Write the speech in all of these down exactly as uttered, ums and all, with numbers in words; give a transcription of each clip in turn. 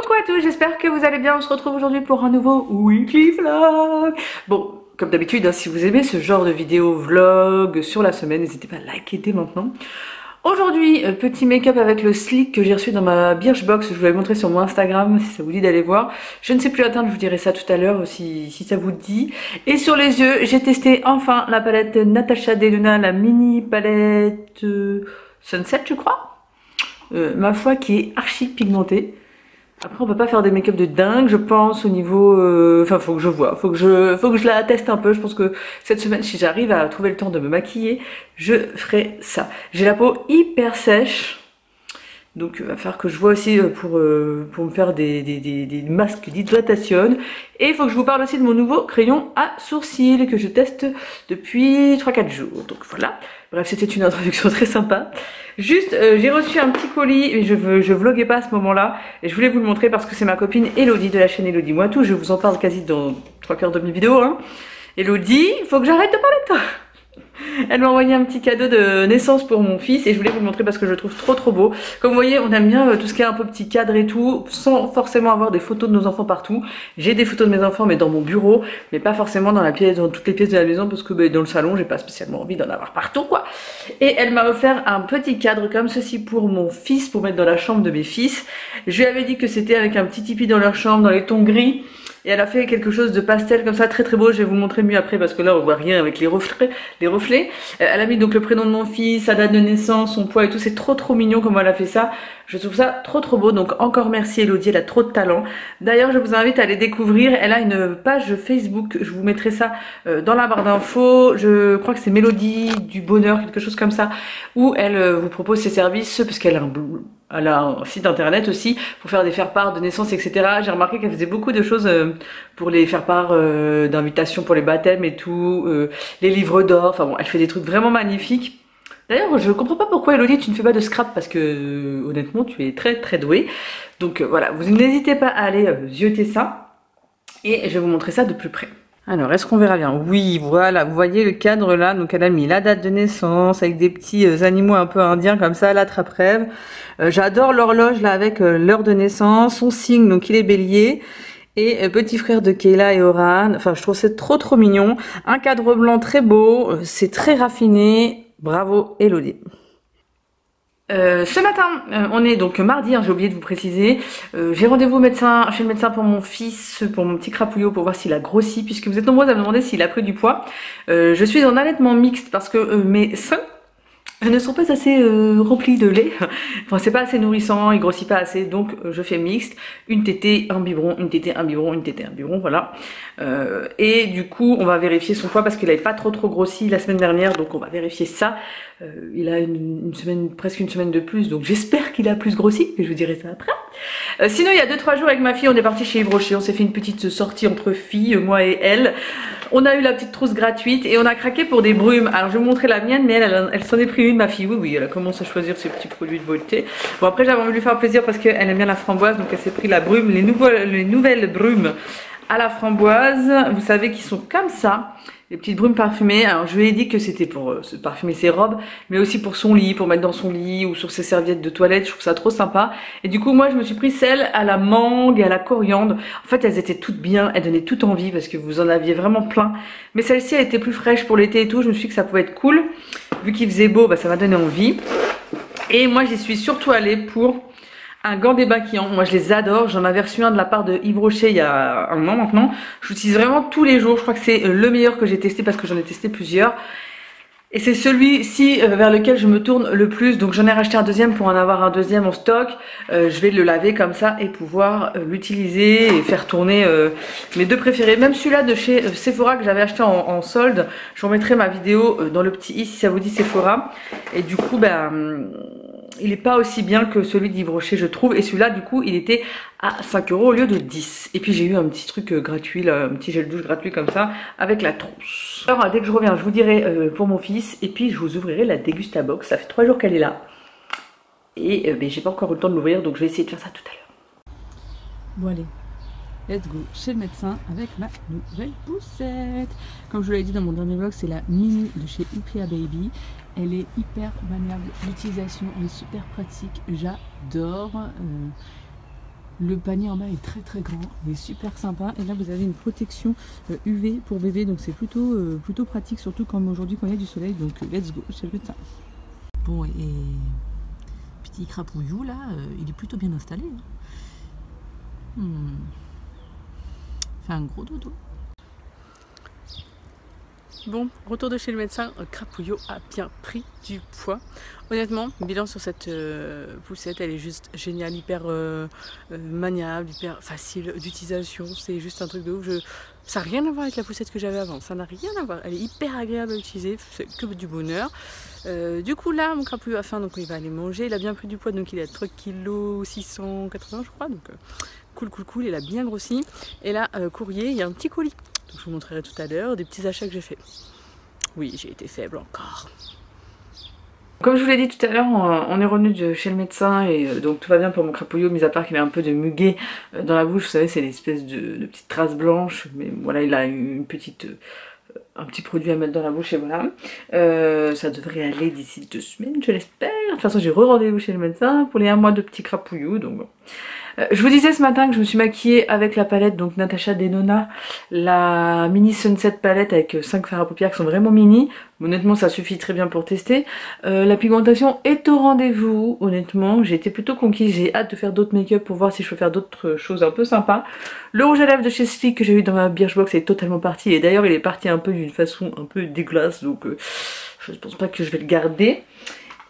Coucou à tous, j'espère que vous allez bien. On se retrouve aujourd'hui pour un nouveau weekly vlog. Bon, comme d'habitude, hein, si vous aimez ce genre de vidéo vlog sur la semaine, n'hésitez pas à liker dès maintenant. Aujourd'hui, petit make-up avec le Sleek que j'ai reçu dans ma Birch Box. Je vous l'avais montré sur mon Instagram, si ça vous dit d'aller voir. Je ne sais plus atteindre, je vous dirai ça tout à l'heure si, si ça vous dit. Et sur les yeux, j'ai testé enfin la palette Natasha Denona, la mini palette euh, Sunset, je crois. Euh, ma foi, qui est archi pigmentée. Après, on peut pas faire des make-up de dingue, je pense, au niveau... Euh... Enfin, faut que je vois, faut que je, faut que je la teste un peu. Je pense que cette semaine, si j'arrive à trouver le temps de me maquiller, je ferai ça. J'ai la peau hyper sèche, donc il va falloir que je vois aussi pour, euh, pour me faire des, des, des, des masques d'hydratation. Et il faut que je vous parle aussi de mon nouveau crayon à sourcils que je teste depuis trois quatre jours. Donc voilà, bref, c'était une introduction très sympa. Juste, euh, j'ai reçu un petit colis, et je ne vloguais pas à ce moment-là, et je voulais vous le montrer parce que c'est ma copine Elodie de la chaîne Elodie Moi tout. Je vous en parle quasi dans trois quarts de mes vidéos. Hein. Elodie, il faut que j'arrête de parler de toi. Elle m'a envoyé un petit cadeau de naissance pour mon fils et je voulais vous le montrer parce que je le trouve trop trop beau. Comme vous voyez, on aime bien tout ce qui est un peu petit cadre et tout, sans forcément avoir des photos de nos enfants partout. J'ai des photos de mes enfants mais dans mon bureau, mais pas forcément dans la pièce, dans toutes les pièces de la maison, parce que bah, dans le salon j'ai pas spécialement envie d'en avoir partout quoi. Et elle m'a offert un petit cadre comme ceci pour mon fils, pour mettre dans la chambre de mes fils. Je lui avais dit que c'était avec un petit tipi dans leur chambre, dans les tons gris. Et elle a fait quelque chose de pastel comme ça, très très beau. Je vais vous montrer mieux après parce que là on voit rien avec les reflets. Les reflets. Elle a mis donc le prénom de mon fils, sa date de naissance, son poids et tout. C'est trop trop mignon comment elle a fait ça. Je trouve ça trop trop beau. Donc encore merci Elodie, elle a trop de talent. D'ailleurs je vous invite à aller découvrir. Elle a une page Facebook, je vous mettrai ça dans la barre d'infos. Je crois que c'est Mélodie du bonheur, quelque chose comme ça. Où elle vous propose ses services parce qu'elle a un bleu. Elle a un site internet aussi pour faire des faire-part de naissance, et cetera. J'ai remarqué qu'elle faisait beaucoup de choses pour les faire-part d'invitations pour les baptêmes et tout, les livres d'or. Enfin bon, elle fait des trucs vraiment magnifiques. D'ailleurs, je comprends pas pourquoi Elodie, tu ne fais pas de scrap parce que honnêtement, tu es très très douée. Donc voilà, vous n'hésitez pas à aller zioter ça et je vais vous montrer ça de plus près. Alors, est-ce qu'on verra bien? Oui, voilà, vous voyez le cadre là, donc elle a mis la date de naissance avec des petits animaux un peu indiens comme ça, la traprève. Euh, J'adore l'horloge là avec euh, l'heure de naissance, son signe, donc il est bélier. Et euh, petit frère de Kayla et Oran, enfin je trouve c'est trop trop mignon. Un cadre blanc très beau, euh, c'est très raffiné, bravo Elodie. Euh, ce matin, euh, on est donc mardi, hein, j'ai oublié de vous préciser, euh, j'ai rendez-vous médecin, chez le médecin pour mon fils, pour mon petit crapouillot, pour voir s'il a grossi, puisque vous êtes nombreuses à me demander s'il a pris du poids. Euh, je suis en allaitement mixte parce que euh, mes seins ne sont pas assez euh, remplis de lait, enfin c'est pas assez nourrissant, il grossit pas assez, donc euh, je fais mixte, une tétée, un biberon, une tétée, un biberon, une tétée, un biberon, voilà. Euh, et du coup on va vérifier son poids parce qu'il avait pas trop trop grossi la semaine dernière, donc on va vérifier ça. Euh, il a une, une semaine, presque une semaine de plus, donc j'espère qu'il a plus grossi, mais je vous dirai ça après. Euh, sinon il y a deux trois jours avec ma fille, on est parti chez Yves Rocher, on s'est fait une petite sortie entre filles, moi et elle. On a eu la petite trousse gratuite et on a craqué pour des brumes. Alors je vais vous montrer la mienne, mais elle, elle, elle s'en est pris une, ma fille. Oui, oui, elle a commencé à choisir ses petits produits de beauté. Bon, après j'avais envie de lui faire plaisir parce qu'elle aime bien la framboise, donc elle s'est pris la brume, les, nouveaux, les nouvelles brumes à la framboise. Vous savez qu'ils sont comme ça, les petites brumes parfumées. Alors je lui ai dit que c'était pour euh, se parfumer ses robes, mais aussi pour son lit, pour mettre dans son lit ou sur ses serviettes de toilette. Je trouve ça trop sympa. Et du coup moi je me suis pris celle à la mangue et à la coriandre. En fait elles étaient toutes bien, elles donnaient toute envie parce que vous en aviez vraiment plein. Mais celle-ci elle était plus fraîche pour l'été et tout. Je me suis dit que ça pouvait être cool. Vu qu'il faisait beau, bah, ça m'a donné envie. Et moi j'y suis surtout allée pour un gant démaquillant. Moi je les adore, j'en avais reçu un de la part de Yves Rocher il y a un an maintenant. Je l'utilise vraiment tous les jours, je crois que c'est le meilleur que j'ai testé parce que j'en ai testé plusieurs. Et c'est celui-ci vers lequel je me tourne le plus. Donc j'en ai racheté un deuxième pour en avoir un deuxième en stock. Euh, je vais le laver comme ça et pouvoir l'utiliser et faire tourner euh, mes deux préférés. Même celui-là de chez Sephora que j'avais acheté en, en solde. Je vous remettrai ma vidéo dans le petit i si ça vous dit Sephora. Et du coup, ben... il n'est pas aussi bien que celui d'Yves Rocher je trouve. Et celui-là du coup il était à cinq euros au lieu de dix. Et puis j'ai eu un petit truc gratuit là, un petit gel douche gratuit comme ça avec la trousse. Alors dès que je reviens je vous dirai euh, pour mon fils. Et puis je vous ouvrirai la Dégustabox. Ça fait trois jours qu'elle est là. Et euh, j'ai pas encore eu le temps de l'ouvrir. Donc je vais essayer de faire ça tout à l'heure. Bon allez, let's go chez le médecin avec ma nouvelle poussette. Comme je vous l'avais dit dans mon dernier vlog, c'est la mini de chez Uppa Baby. Elle est hyper maniable, l'utilisation est super pratique, j'adore. Euh, Le panier en bas est très très grand, mais super sympa. Et là vous avez une protection U V pour bébé, donc c'est plutôt, euh, plutôt pratique, surtout comme aujourd'hui quand il y a du soleil. Donc let's go, c'est le temps. Bon, et petit crapouillou là, euh, il est plutôt bien installé. Hein. Hmm. Fait un gros dodo. Bon, retour de chez le médecin, Crapouillot a bien pris du poids. Honnêtement, bilan sur cette euh, poussette, elle est juste géniale, hyper euh, maniable, hyper facile d'utilisation, c'est juste un truc de ouf. Je... Ça n'a rien à voir avec la poussette que j'avais avant, ça n'a rien à voir, elle est hyper agréable à utiliser, c'est que du bonheur. Euh, du coup là, mon Crapouillot a faim, donc il va aller manger, il a bien pris du poids, donc il est à trois kilos six cent quatre-vingts je crois, donc euh, cool cool cool, il a bien grossi. Et là, euh, courrier, il y a un petit colis. Donc je vous montrerai tout à l'heure des petits achats que j'ai fait. Oui, j'ai été faible encore. Comme je vous l'ai dit tout à l'heure, on est revenu de chez le médecin et donc tout va bien pour mon crapouillot, mis à part qu'il a un peu de muguet dans la bouche. Vous savez, c'est l'espèce de, de petite trace blanche, mais voilà, il a une petite... un petit produit à mettre dans la bouche et voilà. Euh, ça devrait aller d'ici deux semaines, je l'espère. De toute façon, j'ai re-rendez-vous chez le médecin pour les un mois de petits crapouillous. Donc bon. Euh, je vous disais ce matin que je me suis maquillée avec la palette donc Natasha Denona, la mini Sunset palette avec cinq fards à paupières qui sont vraiment mini. Honnêtement, ça suffit très bien pour tester. Euh, la pigmentation est au rendez-vous. Honnêtement, j'ai été plutôt conquise. J'ai hâte de faire d'autres make-up pour voir si je peux faire d'autres choses un peu sympas. Le rouge à lèvres de chez Sleek que j'ai eu dans ma Birch Box est totalement parti. Et d'ailleurs, il est parti un peu d'une façon un peu dégueulasse. Donc, euh, je ne pense pas que je vais le garder.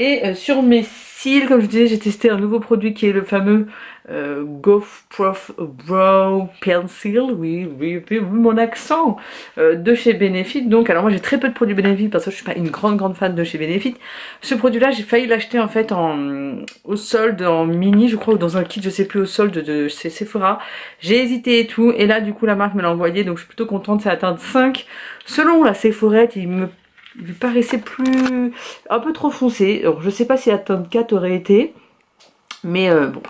Et euh, sur mes cils, comme je vous disais, j'ai testé un nouveau produit qui est le fameux euh, Goff Prof Brow Pencil, oui, oui, oui, mon accent, euh, de chez Benefit. Donc, alors moi j'ai très peu de produits Benefit parce que je suis pas une grande grande fan de chez Benefit. Ce produit-là, j'ai failli l'acheter en fait en, au solde, en mini, je crois, ou dans un kit, je sais plus, au solde de chez Sephora. J'ai hésité et tout, et là du coup la marque me l'a envoyé, donc je suis plutôt contente, ça a atteint cinq. Selon la Sephora, il me Il lui paraissait plus... un peu trop foncé. Alors, je sais pas si la teinte quatre aurait été. Mais euh, bon,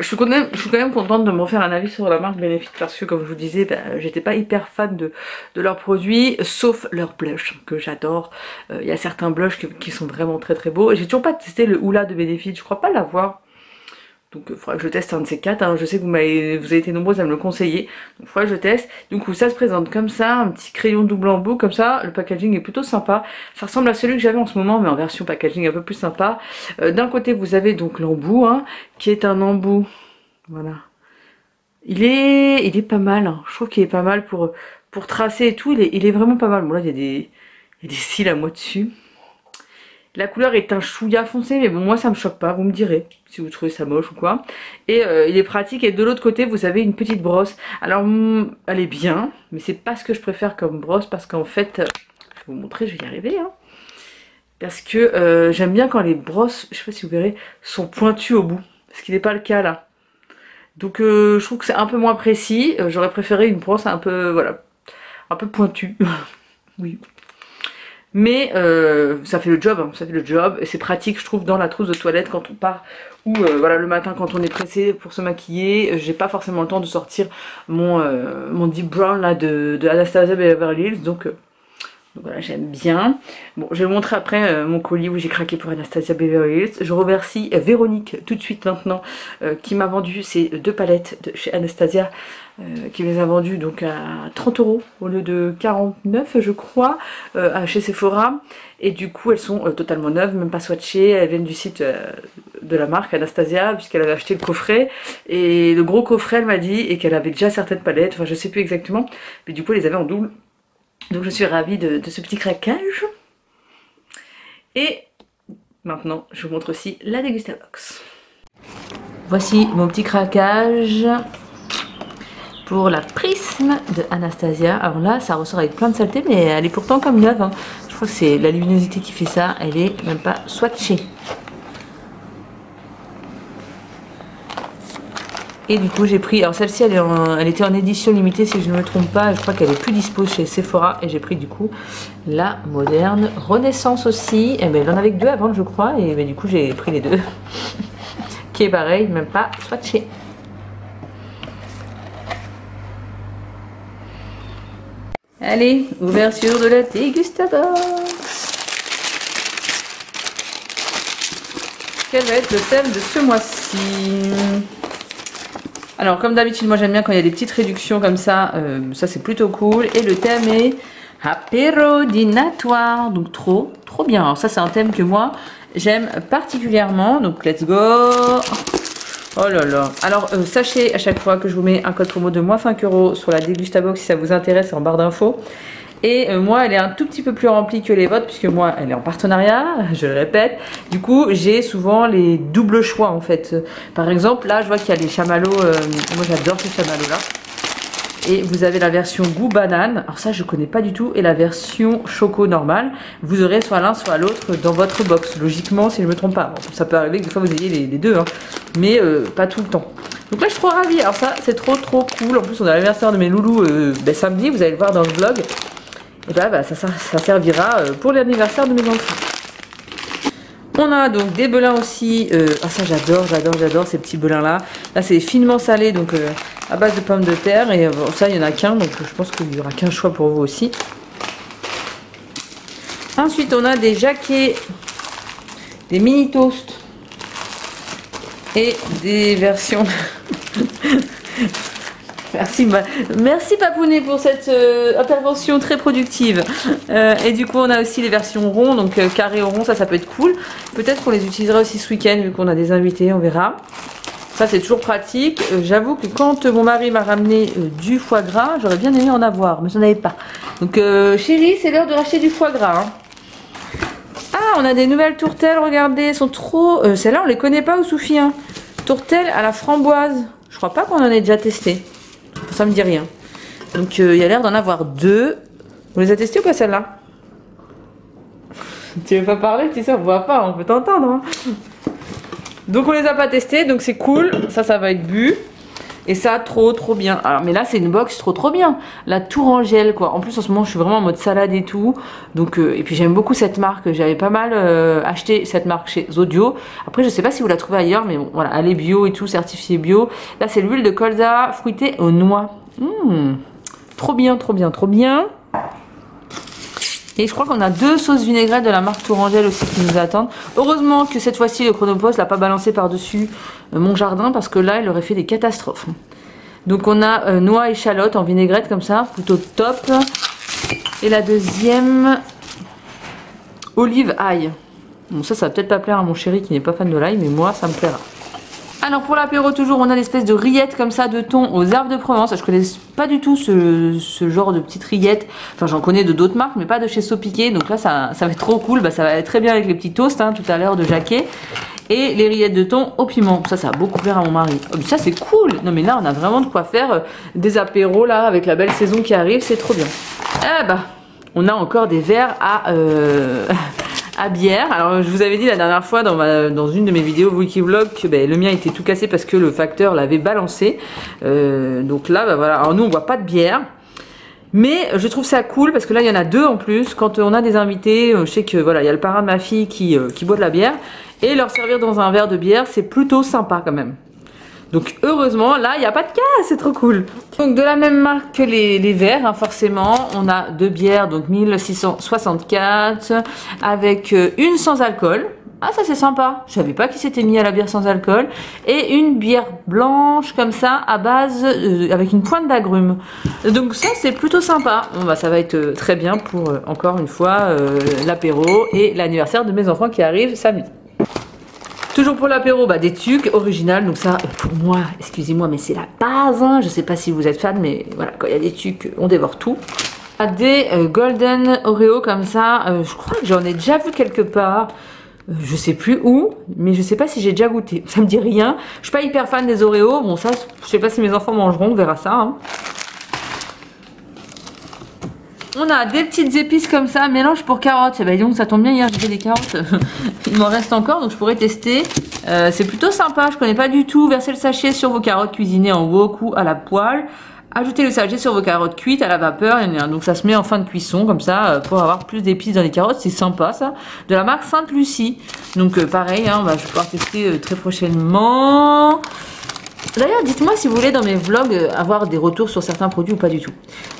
je suis, quand même, je suis quand même contente de me refaire un avis sur la marque Benefit parce que comme je vous disais, bah, j'étais pas hyper fan de, de leurs produits, sauf leurs blushs que j'adore. Il euh, y a certains blushs que, qui sont vraiment très très beaux. J'ai toujours pas testé le Oula de Benefit, je crois pas l'avoir. Donc il faudra que je teste un de ces quatre, hein. Je sais que vous, vous avez été nombreuses à me le conseiller, donc il faudra que je teste. Du coup ça se présente comme ça, un petit crayon double embout comme ça, le packaging est plutôt sympa. Ça ressemble à celui que j'avais en ce moment mais en version packaging un peu plus sympa. Euh, D'un côté vous avez donc l'embout, hein, qui est un embout, voilà. Il est, il est pas mal, hein. Je trouve qu'il est pas mal pour, pour tracer et tout, il est, il est vraiment pas mal. Bon là il y a des, il y a des cils à moi dessus. La couleur est un chouïa foncé, mais bon, moi ça me choque pas, vous me direz si vous trouvez ça moche ou quoi. Et euh, il est pratique, et de l'autre côté vous avez une petite brosse. Alors elle est bien, mais c'est pas ce que je préfère comme brosse parce qu'en fait, euh, je vais vous montrer, je vais y arriver. Hein, parce que euh, j'aime bien quand les brosses, je sais pas si vous verrez, sont pointues au bout. Ce qui n'est pas le cas là. Donc euh, je trouve que c'est un peu moins précis. Euh, J'aurais préféré une brosse un peu, voilà, un peu pointue. Oui. Mais euh, ça fait le job, hein, ça fait le job, et c'est pratique je trouve dans la trousse de toilette quand on part ou euh, voilà, le matin quand on est pressé pour se maquiller. J'ai pas forcément le temps de sortir mon, euh, mon deep brown là de, de Anastasia Beverly Hills, donc, euh, donc voilà, j'aime bien. Bon, je vais vous montrer après euh, mon colis où j'ai craqué pour Anastasia Beverly Hills. Je remercie Véronique tout de suite maintenant euh, qui m'a vendu ces deux palettes de chez Anastasia. Euh, qui les a vendus donc à trente euros au lieu de quarante-neuf je crois, euh, chez Sephora, et du coup elles sont euh, totalement neuves, même pas swatchées, elles viennent du site euh, de la marque Anastasia puisqu'elle avait acheté le coffret, et le gros coffret elle m'a dit, et qu'elle avait déjà certaines palettes, enfin je sais plus exactement, mais du coup elle les avait en double, donc je suis ravie de, de ce petit craquage. Et maintenant je vous montre aussi la Dégustabox. Voici mon petit craquage pour la prisme de Anastasia. Alors là ça ressort avec plein de saleté mais elle est pourtant comme neuve, hein. Je crois que c'est la luminosité qui fait ça, elle est même pas swatchée. Et du coup j'ai pris, alors celle-ci elle, elle était en édition limitée si je ne me trompe pas, je crois qu'elle est plus dispo chez Sephora, et j'ai pris du coup la moderne Renaissance aussi, et ben, elle en avait que deux avant je crois, et ben, du coup j'ai pris les deux, qui est pareil, même pas swatchée. Allez, ouverture de la Dégustabox. Quel va être le thème de ce mois-ci? Alors comme d'habitude, moi j'aime bien quand il y a des petites réductions comme ça, euh, ça c'est plutôt cool. Et le thème est apéro dînatoire, donc trop trop bien. Alors ça c'est un thème que moi j'aime particulièrement, donc let's go. Oh là là. Alors euh, sachez à chaque fois que je vous mets un code promo de moins cinq euros sur la Dégustabox si ça vous intéresse, en barre d'infos. Et euh, moi elle est un tout petit peu plus remplie que les vôtres puisque moi elle est en partenariat, je le répète. Du coup j'ai souvent les doubles choix en fait. Par exemple là je vois qu'il y a les chamallows, euh, moi j'adore ces chamallows là. Et vous avez la version goût banane, alors ça je connais pas du tout, et la version choco normale. Vous aurez soit l'un soit l'autre dans votre box, logiquement si je me trompe pas. Bon, ça peut arriver que des fois vous ayez les, les deux, hein, mais euh, pas tout le temps. Donc là je suis trop ravie, alors ça c'est trop trop cool. En plus on a l'anniversaire de mes loulous euh, ben, samedi, vous allez le voir dans le vlog. Et bah, bah ça, ça, ça servira pour l'anniversaire de mes enfants. On a donc des belins aussi. Euh, ah ça j'adore, j'adore, j'adore ces petits belins là. Là c'est finement salé, donc euh, à base de pommes de terre. Et euh, ça il n'y en a qu'un, donc je pense qu'il n'y aura qu'un choix pour vous aussi. Ensuite on a des Jacquets, des mini toasts et des versions... Merci, ma... Merci Papounet pour cette euh, intervention très productive. Euh, et du coup on a aussi les versions ronds, donc euh, carré au rond, ça ça peut être cool. Peut-être qu'on les utilisera aussi ce week-end vu qu'on a des invités, on verra. Ça c'est toujours pratique. Euh, J'avoue que quand euh, mon mari m'a ramené euh, du foie gras, j'aurais bien aimé en avoir, mais j'en avais pas. Donc euh, chérie, c'est l'heure de racheter du foie gras. Hein. Ah, on a des nouvelles tourtelles, regardez, elles sont trop... Euh, Celles-là on les connaît pas au Soufi. Hein. Tourtelles à la framboise. Je crois pas qu'on en ait déjà testé. Ça me dit rien. Donc euh, il y a l'air d'en avoir deux. Vous les a testés ou pas celle-là? Tu veux pas parler, tu sais, on voit pas, on peut t'entendre. Hein. Donc on les a pas testés, donc c'est cool. Ça, ça va être bu. Et ça, trop, trop bien. Alors, mais là, c'est une box trop, trop bien. La Tourangelle, quoi. En plus, en ce moment, je suis vraiment en mode salade et tout. Donc, euh, et puis, j'aime beaucoup cette marque. J'avais pas mal euh, acheté cette marque chez Zodio. Après, je sais pas si vous la trouvez ailleurs, mais bon, voilà. Elle est bio et tout, certifiée bio. Là, c'est l'huile de colza fruitée aux noix. Mmh. Trop bien, trop bien, trop bien. Et je crois qu'on a deux sauces vinaigrettes de la marque Tourangelle aussi qui nous attendent. Heureusement que cette fois-ci, le Chronopost l'a pas balancé par-dessus mon jardin parce que là, il aurait fait des catastrophes. Donc on a euh, noix et échalote en vinaigrette comme ça, plutôt top. Et la deuxième, olive ail. Bon ça, ça va peut-être pas plaire à mon chéri qui n'est pas fan de l'ail, mais moi, ça me plaira. Alors pour l'apéro toujours, on a l'espèce de rillette comme ça de thon aux arbres de Provence. Je connais pas du tout ce, ce genre de petite rillette. Enfin j'en connais de d'autres marques mais pas de chez Sopiquet. Donc là ça, ça va être trop cool. Bah, ça va être très bien avec les petits toasts hein, tout à l'heure de Jacquet. Et les rillettes de thon au piment. Ça ça va beaucoup plaire à mon mari. Oh, ça c'est cool. Non mais là on a vraiment de quoi faire des apéros là avec la belle saison qui arrive. C'est trop bien. Ah bah on a encore des verres à... Euh... à bière. Alors je vous avais dit la dernière fois dans, ma, dans une de mes vidéos Wikivlog que ben, le mien était tout cassé parce que le facteur l'avait balancé. Euh, donc là ben, voilà. Alors nous on boit pas de bière. Mais je trouve ça cool parce que là il y en a deux en plus. Quand on a des invités, je sais que voilà, il y a le parrain de ma fille qui, euh, qui boit de la bière. Et leur servir dans un verre de bière, c'est plutôt sympa quand même. Donc heureusement là il n'y a pas de cas, c'est trop cool. Donc de la même marque que les, les verres hein, forcément on a deux bières donc mille six cent soixante-quatre avec une sans alcool. Ah ça c'est sympa, je savais pas qui s'était mis à la bière sans alcool. Et une bière blanche comme ça à base euh, avec une pointe d'agrumes. Donc ça c'est plutôt sympa. Bon bah ça va être très bien pour euh, encore une fois euh, l'apéro et l'anniversaire de mes enfants qui arrive samedi. Toujours pour l'apéro, bah, des tucs originales, donc ça pour moi, excusez-moi, mais c'est la base, hein. Je sais pas si vous êtes fan, mais voilà, quand il y a des tucs, on dévore tout. Ah, des euh, golden Oreo comme ça, euh, je crois que j'en ai déjà vu quelque part, euh, je sais plus où, mais je sais pas si j'ai déjà goûté, ça me dit rien. Je suis pas hyper fan des Oreos, bon ça, je sais pas si mes enfants mangeront, on verra ça. Hein. On a des petites épices comme ça, mélange pour carottes. Eh ben donc ça tombe bien, hier j'ai fait des carottes. Il m'en reste encore, donc je pourrais tester. Euh, c'est plutôt sympa, je connais pas du tout. Versez le sachet sur vos carottes cuisinées en wok ou à la poêle. Ajoutez le sachet sur vos carottes cuites à la vapeur. Donc ça se met en fin de cuisson, comme ça, pour avoir plus d'épices dans les carottes. C'est sympa ça. De la marque Sainte-Lucie. Donc euh, pareil, hein, bah, je vais pouvoir tester euh, très prochainement. D'ailleurs, dites-moi si vous voulez dans mes vlogs euh, avoir des retours sur certains produits ou pas du tout.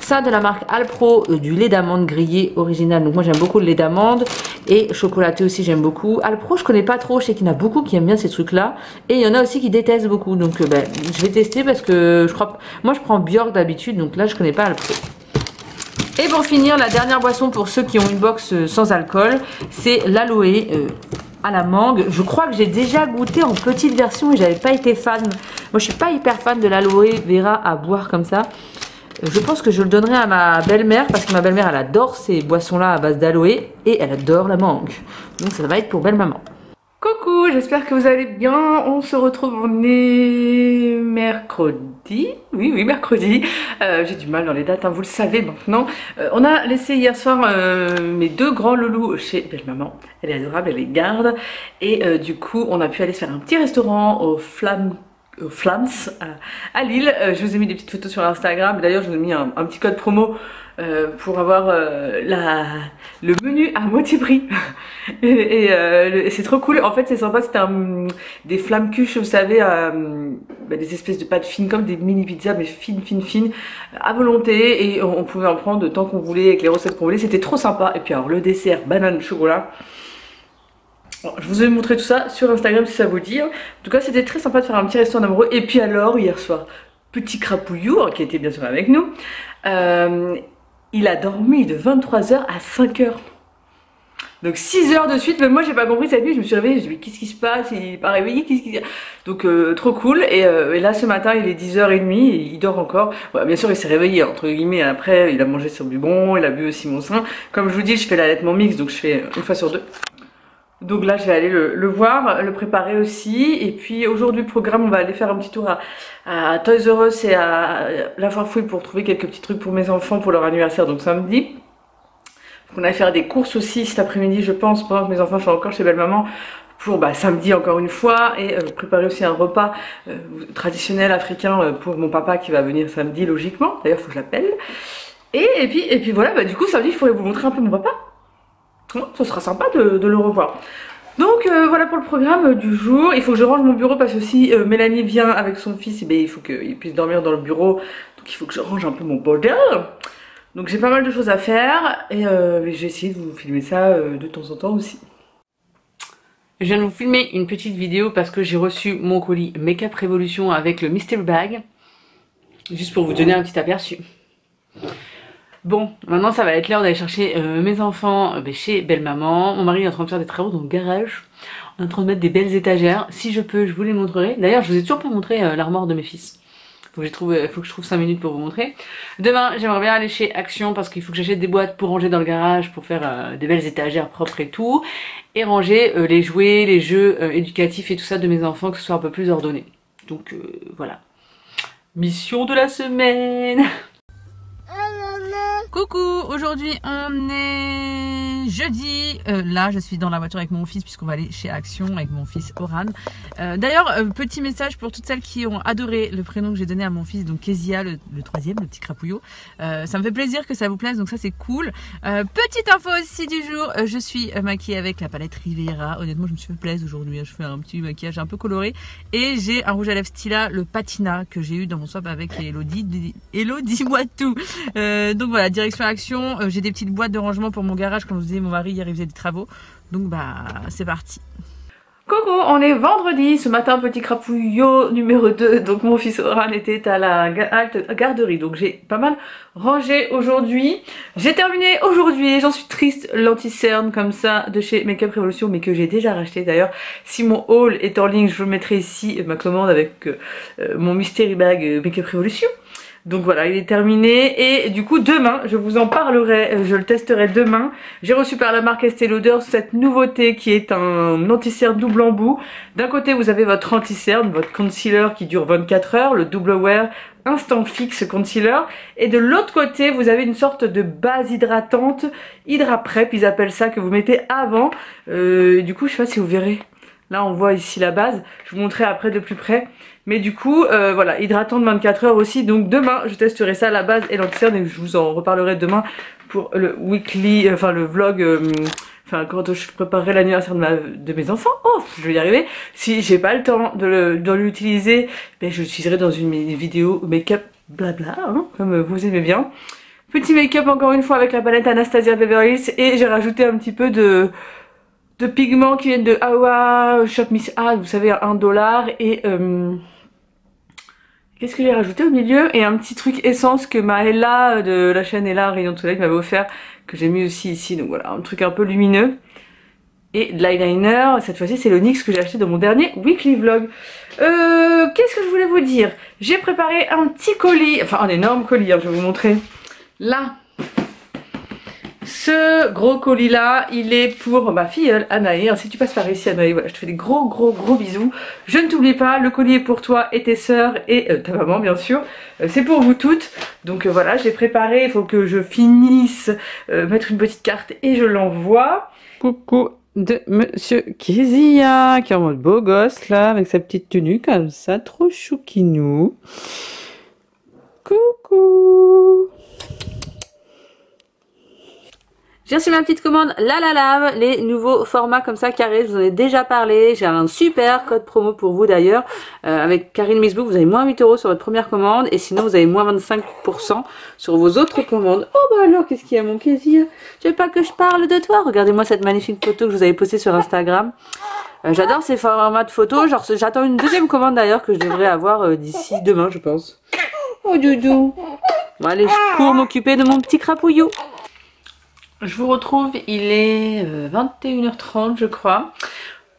Ça, de la marque Alpro, euh, du lait d'amande grillé original. Donc moi, j'aime beaucoup le lait d'amande. et chocolaté aussi, j'aime beaucoup. Alpro, je connais pas trop, je sais qu'il y en a beaucoup qui aiment bien ces trucs là et il y en a aussi qui détestent beaucoup, donc ben, je vais tester parce que je crois, moi je prends Björk d'habitude, donc là je connais pas Alpro. Et pour finir, la dernière boisson pour ceux qui ont une box sans alcool, c'est l'aloe euh, à la mangue. Je crois que j'ai déjà goûté en petite version et j'avais pas été fan. Moi je suis pas hyper fan de l'aloe vera à boire comme ça. Je pense que je le donnerai à ma belle-mère parce que ma belle-mère elle adore ces boissons-là à base d'aloe et elle adore la mangue. Donc ça va être pour belle-maman. Coucou, j'espère que vous allez bien. On se retrouve, on est mercredi, oui oui mercredi, euh, j'ai du mal dans les dates, hein, vous le savez maintenant. Euh, on a laissé hier soir euh, mes deux grands loulous chez Belle Maman, elle est adorable, elle les garde et euh, du coup on a pu aller se faire un petit restaurant au Flamme. Flams à Lille. Je vous ai mis des petites photos sur Instagram. D'ailleurs, je vous ai mis un, un petit code promo euh, pour avoir euh, la, le menu à moitié prix. et, et euh, c'est trop cool. En fait, c'est sympa. C'était des flammes cuches, vous savez, euh, bah, des espèces de pâtes fines comme des mini pizzas, mais fines, fines, fines, à volonté. Et on, on pouvait en prendre tant qu'on voulait avec les recettes qu'on voulait. C'était trop sympa. Et puis alors le dessert, banane chocolat. Bon, je vous ai montré tout ça sur Instagram si ça vous dit. En tout cas, c'était très sympa de faire un petit restaurant amoureux. Et puis alors, hier soir, petit crapouillou qui était bien sûr avec nous, euh, il a dormi de vingt-trois heures à cinq heures. Donc six heures de suite, mais moi j'ai pas compris cette nuit, je me suis réveillée, je me suis dit qu'est-ce qui se passe, il n'est pas réveillé, qu'est-ce qui se passe. Donc euh, trop cool, et, euh, et là ce matin il est dix heures trente, et il dort encore. Ouais, bien sûr il s'est réveillé, entre guillemets, après il a mangé son biberon, il a bu aussi mon sein. Comme je vous dis, je fais l'allaitement mixte, donc je fais une fois sur deux. Donc là je vais aller le, le voir, le préparer aussi. Et puis aujourd'hui le programme, on va aller faire un petit tour à, à Toys R Us et à La Farfouille pour trouver quelques petits trucs pour mes enfants pour leur anniversaire, donc samedi. On allait faire des courses aussi cet après-midi je pense, pendant que mes enfants sont encore chez Belle Maman, pour bah, samedi encore une fois, et euh, préparer aussi un repas euh, traditionnel africain euh, pour mon papa qui va venir samedi logiquement, d'ailleurs faut que je l'appelle. Et, et, puis, et puis voilà, bah, du coup samedi je pourrais vous montrer un peu mon papa. Ce sera sympa de, de le revoir. Donc euh, voilà pour le programme du jour. Il faut que je range mon bureau parce que si euh, Mélanie vient avec son fils, eh bien, il faut qu'il puisse dormir dans le bureau. Donc il faut que je range un peu mon bordel. Donc j'ai pas mal de choses à faire. Et euh, j'ai essayé de vous filmer ça euh, de temps en temps aussi. Je viens de vous filmer une petite vidéo parce que j'ai reçu mon colis Makeup Revolution avec le Mystery Bag. Juste pour vous donner un petit aperçu. Bon, maintenant ça va être l'heure d'aller chercher euh, mes enfants euh, chez Belle Maman. Mon mari est en train de faire des travaux dans le garage. On est en train de mettre des belles étagères. Si je peux, je vous les montrerai. D'ailleurs, je vous ai toujours pas montré euh, l'armoire de mes fils. Faut que, je trouve, euh, faut que je trouve cinq minutes pour vous montrer. Demain, j'aimerais bien aller chez Action parce qu'il faut que j'achète des boîtes pour ranger dans le garage, pour faire euh, des belles étagères propres et tout. Et ranger euh, les jouets, les jeux euh, éducatifs et tout ça de mes enfants, que ce soit un peu plus ordonné. Donc euh, voilà. Mission de la semaine. Coucou, aujourd'hui on est jeudi, euh, là je suis dans la voiture avec mon fils puisqu'on va aller chez Action avec mon fils Oran. euh, D'ailleurs euh, petit message pour toutes celles qui ont adoré le prénom que j'ai donné à mon fils, donc Kezia, le, le troisième, le petit crapouillot. euh, Ça me fait plaisir que ça vous plaise, donc ça c'est cool. euh, Petite info aussi du jour, euh, je suis euh, maquillée avec la palette Rivera. Honnêtement je me suis fait plaisir aujourd'hui, hein, je fais un petit maquillage un peu coloré. Et j'ai un rouge à lèvres Stila, le patina que j'ai eu dans mon swap avec Elodie, Elodie Moi tout. euh, Donc voilà, direction Action, euh, j'ai des petites boîtes de rangement pour mon garage, comme je vous disais, mon mari hier il faisait des travaux, donc bah c'est parti. Coucou, on est vendredi, ce matin petit crapouillot numéro deux, donc mon fils Oran était à la garderie, donc j'ai pas mal rangé aujourd'hui. J'ai terminé aujourd'hui, j'en suis triste, l'anti-cerne comme ça de chez Makeup Revolution, mais que j'ai déjà racheté d'ailleurs. Si mon haul est en ligne, je vous mettrai ici ma commande avec euh, mon mystery bag Makeup Revolution. Donc voilà, il est terminé et du coup demain, je vous en parlerai, je le testerai demain. J'ai reçu par la marque Estée Lauder cette nouveauté qui est un anti-cerne double embout. D'un côté vous avez votre anti-cerne, votre concealer qui dure vingt-quatre heures, le double wear instant fixe concealer. Et de l'autre côté vous avez une sorte de base hydratante, Hydra Prep, ils appellent ça, que vous mettez avant. Euh, du coup je sais pas si vous verrez. Là on voit ici la base, je vous montrerai après de plus près. Mais du coup euh, voilà, hydratant de vingt-quatre heures aussi. Donc demain je testerai ça, la base et l'anti-cerne, et je vous en reparlerai demain pour le weekly, euh, enfin le vlog, euh, enfin quand je préparerai l'anniversaire de, ma, de mes enfants. Oh, je vais y arriver. Si j'ai pas le temps de l'utiliser, ben, je l'utiliserai dans une vidéo make-up blabla, hein, comme vous aimez bien. Petit make-up encore une fois avec la palette Anastasia Beverly Hills et j'ai rajouté un petit peu de, de pigments qui viennent de Awa, Shop Miss A, vous savez, un dollar et... Euh, qu'est-ce que j'ai rajouté au milieu? Et un petit truc essence que ma Ella de la chaîne Ella Rayon de Soleil m'avait offert, que j'ai mis aussi ici, donc voilà, un truc un peu lumineux. Et de l'eyeliner, cette fois-ci c'est le N Y X que j'ai acheté dans mon dernier weekly vlog. Euh, Qu'est-ce que je voulais vous dire? J'ai préparé un petit colis, enfin un énorme colis, hein, je vais vous montrer. Là, ce gros colis là, il est pour ma filleule Anaï. Si tu passes par ici Anaï, voilà, je te fais des gros gros gros bisous. Je ne t'oublie pas, le colis est pour toi et tes sœurs et euh, ta maman bien sûr. Euh, c'est pour vous toutes. Donc euh, voilà, j'ai préparé, il faut que je finisse, euh, mettre une petite carte et je l'envoie. Coucou de monsieur Kezia qui est en mode beau gosse là avec sa petite tenue comme ça, trop chouquinou. Coucou. J'ai reçu ma petite commande Lalalab, les nouveaux formats comme ça carrés, je vous en ai déjà parlé, j'ai un super code promo pour vous d'ailleurs, euh, avec Karine Missbook, vous avez moins huit euros sur votre première commande et sinon vous avez moins vingt-cinq pour cent sur vos autres commandes. Oh bah alors qu'est-ce qu'il y a mon Kezia? Tu veux pas que je parle de toi? Regardez-moi cette magnifique photo que je vous avais postée sur Instagram. Euh, J'adore ces formats de photos, genre j'attends une deuxième commande d'ailleurs que je devrais avoir euh, d'ici demain je pense. Oh doudou. Bon allez, je cours m'occuper de mon petit crapouillou. Je vous retrouve, il est vingt et une heures trente je crois.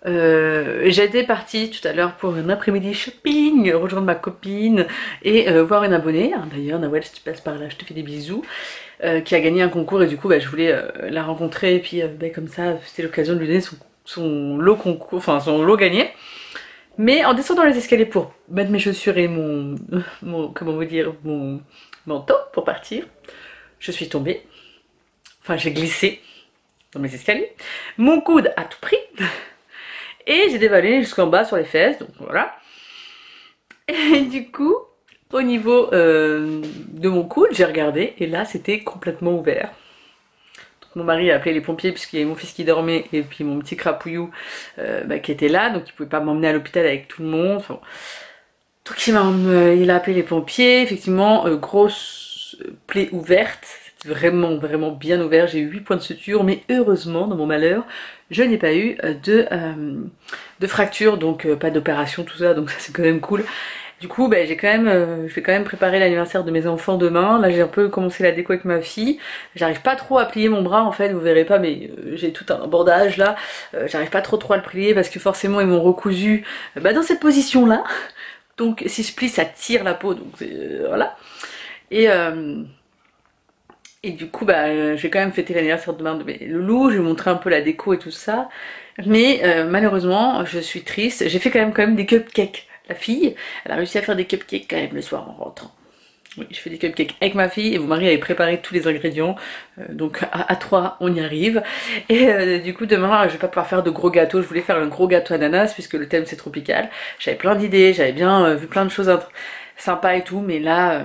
Euh, J'étais partie tout à l'heure pour un après-midi shopping, rejoindre ma copine et euh, voir une abonnée. D'ailleurs Nawel, si tu passes par là, je te fais des bisous. Euh, qui a gagné un concours et du coup bah, je voulais euh, la rencontrer et puis euh, bah, comme ça c'était l'occasion de lui donner son, son lot concours, enfin son lot gagné. Mais en descendant les escaliers pour mettre mes chaussures et mon, mon comment vous dire, mon manteau pour partir, je suis tombée. Enfin, j'ai glissé dans mes escaliers. Mon coude a tout pris. Et j'ai dévalé jusqu'en bas sur les fesses. Donc voilà. Et du coup, au niveau euh, de mon coude, j'ai regardé. Et là, c'était complètement ouvert. Donc, mon mari a appelé les pompiers puisqu'il y avait mon fils qui dormait. Et puis mon petit crapouillou euh, bah, qui était là. Donc il ne pouvait pas m'emmener à l'hôpital avec tout le monde. Enfin, bon. Donc il a, il a appelé les pompiers. Effectivement, euh, grosse plaie ouverte. Vraiment, vraiment bien ouvert. J'ai eu huit points de suture, mais heureusement, dans mon malheur, je n'ai pas eu de, euh, de fracture, donc euh, pas d'opération, tout ça, donc ça c'est quand même cool. Du coup, bah, j'ai quand même, euh, je vais quand même préparer l'anniversaire de mes enfants demain. Là, j'ai un peu commencé la déco avec ma fille. J'arrive pas trop à plier mon bras, en fait, vous verrez pas, mais euh, j'ai tout un bordage là. Euh, j'arrive pas trop trop à le plier parce que forcément, ils m'ont recousu euh, bah, dans cette position-là. Donc, si je plie, ça tire la peau, donc euh, voilà. Et... Euh, Et du coup, bah, j'ai quand même fêté l'anniversaire demain de mes loulous, je vais vous montrer un peu la déco et tout ça. Mais euh, malheureusement, je suis triste. J'ai fait quand même, quand même des cupcakes. La fille, elle a réussi à faire des cupcakes quand même le soir en rentrant. Oui, je fais des cupcakes avec ma fille et mon mari avait préparé tous les ingrédients. Euh, donc à, à trois, on y arrive. Et euh, du coup, demain, je vais pas pouvoir faire de gros gâteaux. Je voulais faire un gros gâteau ananas puisque le thème c'est tropical. J'avais plein d'idées, j'avais bien euh, vu plein de choses sympas et tout. Mais là... Euh...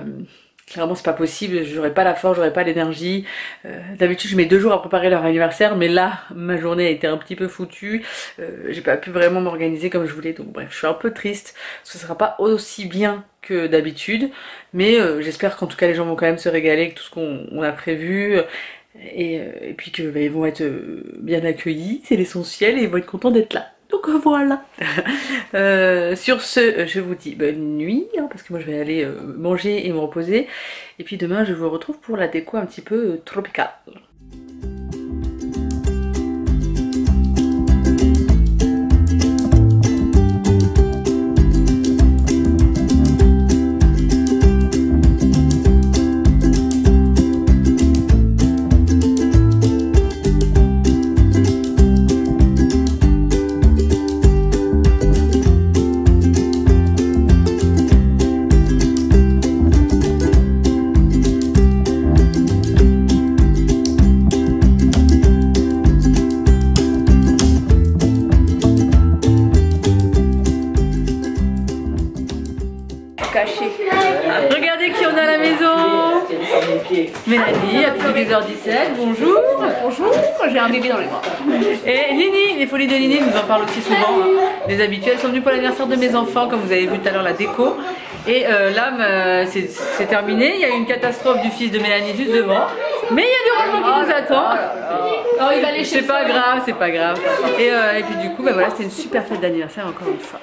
clairement c'est pas possible, j'aurais pas la force, j'aurais pas l'énergie. Euh, D'habitude je mets deux jours à préparer leur anniversaire, mais là ma journée a été un petit peu foutue. Euh, j'ai pas pu vraiment m'organiser comme je voulais, donc bref, je suis un peu triste. Ce sera pas aussi bien que d'habitude, mais euh, j'espère qu'en tout cas les gens vont quand même se régaler avec tout ce qu'on a prévu. Et, euh, et puis qu'ils bah, vont être bien accueillis, c'est l'essentiel, et ils vont être contents d'être là. Donc voilà. euh, sur ce, je vous dis bonne nuit, hein, parce que moi je vais aller euh, manger et me reposer. Et puis demain, je vous retrouve pour la déco un petit peu euh, tropicale. Okay. Mélanie, à plus de deux heures dix-sept, bonjour. Bonjour, j'ai un bébé dans les bras. Et Nini, les folies de Nini, nous en parlent aussi souvent. Hein. Les habituels sont venus pour l'anniversaire de mes enfants, comme vous avez vu tout à l'heure la déco. Et euh, l'âme, euh, c'est terminé. Il y a eu une catastrophe du fils de Mélanie juste devant. Mais il y a du rangement qui nous attend. Oh, il va aller chez lui. C'est pas grave, c'est pas grave. Et, euh, et puis du coup, bah, voilà, c'était une super fête d'anniversaire encore une fois.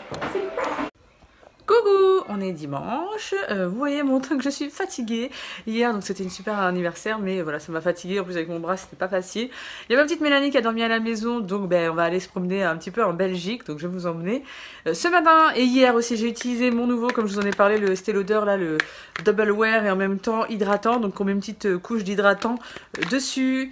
Coucou, on est dimanche, euh, vous voyez mon truc, je suis fatiguée. Hier donc c'était une super anniversaire mais voilà ça m'a fatiguée, en plus avec mon bras c'était pas facile. Il y a ma petite Mélanie qui a dormi à la maison donc ben, on va aller se promener un petit peu en Belgique donc je vais vous emmener. Euh, ce matin et hier aussi j'ai utilisé mon nouveau, comme je vous en ai parlé, le Estée Lauder là, le double wear et en même temps hydratant, donc on met une petite couche d'hydratant euh, dessus.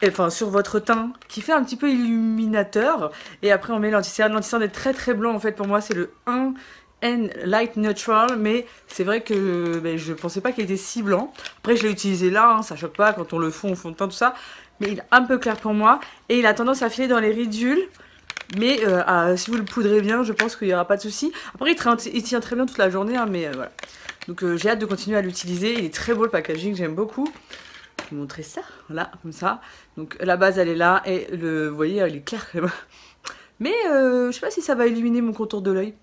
Et enfin sur votre teint qui fait un petit peu illuminateur et après on met l'anti-cerne. L'anti-cerne est très très blanc en fait, pour moi c'est le un N Light Neutral, mais c'est vrai que ben, je pensais pas qu'il était si blanc. Après je l'ai utilisé là, hein, ça choque pas quand on le fond au fond de teint tout ça, mais il est un peu clair pour moi et il a tendance à filer dans les ridules. Mais euh, à, si vous le poudrez bien je pense qu'il n'y aura pas de souci. Après il, traîne, il tient très bien toute la journée hein, mais euh, voilà. Donc euh, j'ai hâte de continuer à l'utiliser, il est très beau le packaging, j'aime beaucoup. Je vais vous montrer ça, voilà, comme ça. Donc la base elle est là et le, vous voyez, elle est claire quand même. Mais euh, je sais pas si ça va illuminer mon contour de l'œil.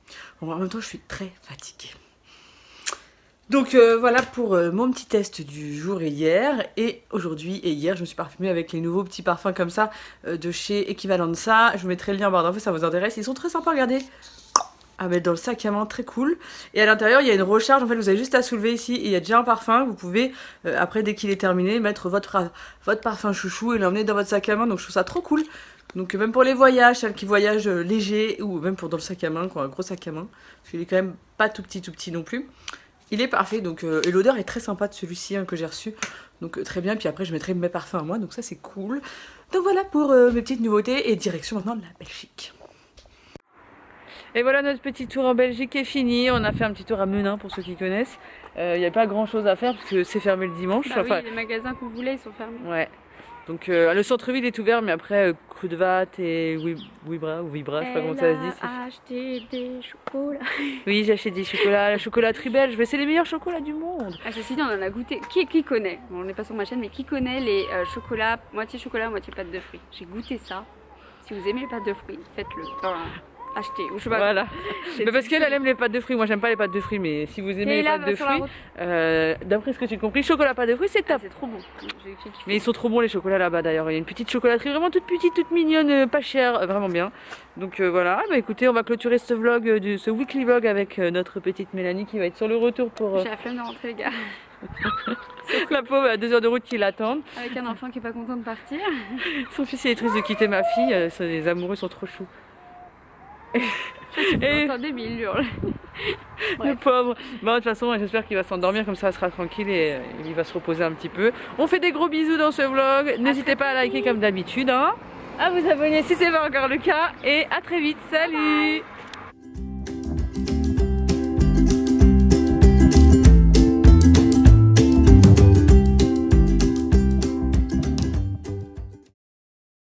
Bon, en même temps je suis très fatiguée. Donc euh, voilà pour euh, mon petit test du jour et hier. Et aujourd'hui et hier je me suis parfumée avec les nouveaux petits parfums comme ça euh, de chez Equivalenza. Je vous mettrai le lien en barre d'infos si ça vous intéresse. Ils sont très sympas, regardez, à mettre dans le sac à main, très cool. Et à l'intérieur il y a une recharge, en fait vous avez juste à soulever ici et il y a déjà un parfum, vous pouvez euh, après dès qu'il est terminé mettre votre, votre parfum chouchou et l'emmener dans votre sac à main, donc je trouve ça trop cool. Donc même pour les voyages, celles qui voyagent euh, léger ou même pour dans le sac à main, quoi, un gros sac à main, parce qu'il est quand même pas tout petit tout petit non plus, il est parfait. Donc euh, et l'odeur est très sympa de celui-ci hein, que j'ai reçu, donc euh, très bien. Puis après je mettrai mes parfums à moi, donc ça c'est cool. Donc voilà pour euh, mes petites nouveautés et direction maintenant de la Belgique. Et voilà, notre petit tour en Belgique est fini. On a fait un petit tour à Menin pour ceux qui connaissent. Il euh, n'y a pas grand chose à faire parce que c'est fermé le dimanche. Bah enfin, oui, les magasins qu'on voulait ils sont fermés. Ouais. Donc euh, le centre-ville est ouvert, mais après euh, Crudvat et Wibra ou Vibra, je sais pas comment ça se dit. Elle a acheté des chocolats. Oui, j'ai acheté des chocolats. La chocolaterie belge, mais c'est les meilleurs chocolats du monde. Ah, ceci dit, on en a goûté. Qui, qui connaît? Bon, on n'est pas sur ma chaîne, mais qui connaît les euh, chocolats moitié chocolat, moitié pâte de fruits? J'ai goûté ça. Si vous aimez les pâtes de fruits, faites-le. Voilà. Acheter ou je sais pas. Voilà. Mais parce qu'elle aime les pâtes de fruits, moi j'aime pas les pâtes de fruits, mais si vous aimez les pâtes de fruits, euh, d'après ce que j'ai compris, chocolat pâte de fruits c'est top. Ah, c'est trop bon. Mais ils sont trop bons les chocolats là-bas d'ailleurs. Il y a une petite chocolaterie vraiment toute petite, toute mignonne, pas chère, vraiment bien. Donc euh, voilà, bah, écoutez, on va clôturer ce vlog, euh, du, ce weekly vlog avec euh, notre petite Mélanie qui va être sur le retour pour. Euh... J'ai la flemme de rentrer les gars. La pauvre à deux heures de route qui l'attendent. Avec un enfant qui est pas content de partir. Son fils il est triste de quitter ma fille, euh, les amoureux sont trop choux. Et entendez, mais il hurle. Le pauvre. Bah, de toute façon, j'espère qu'il va s'endormir, comme ça, il sera tranquille et il va se reposer un petit peu. On fait des gros bisous dans ce vlog. N'hésitez pas à liker comme d'habitude, hein, à vous abonner si c'est pas encore le cas. Et à très vite. Salut. Bye bye.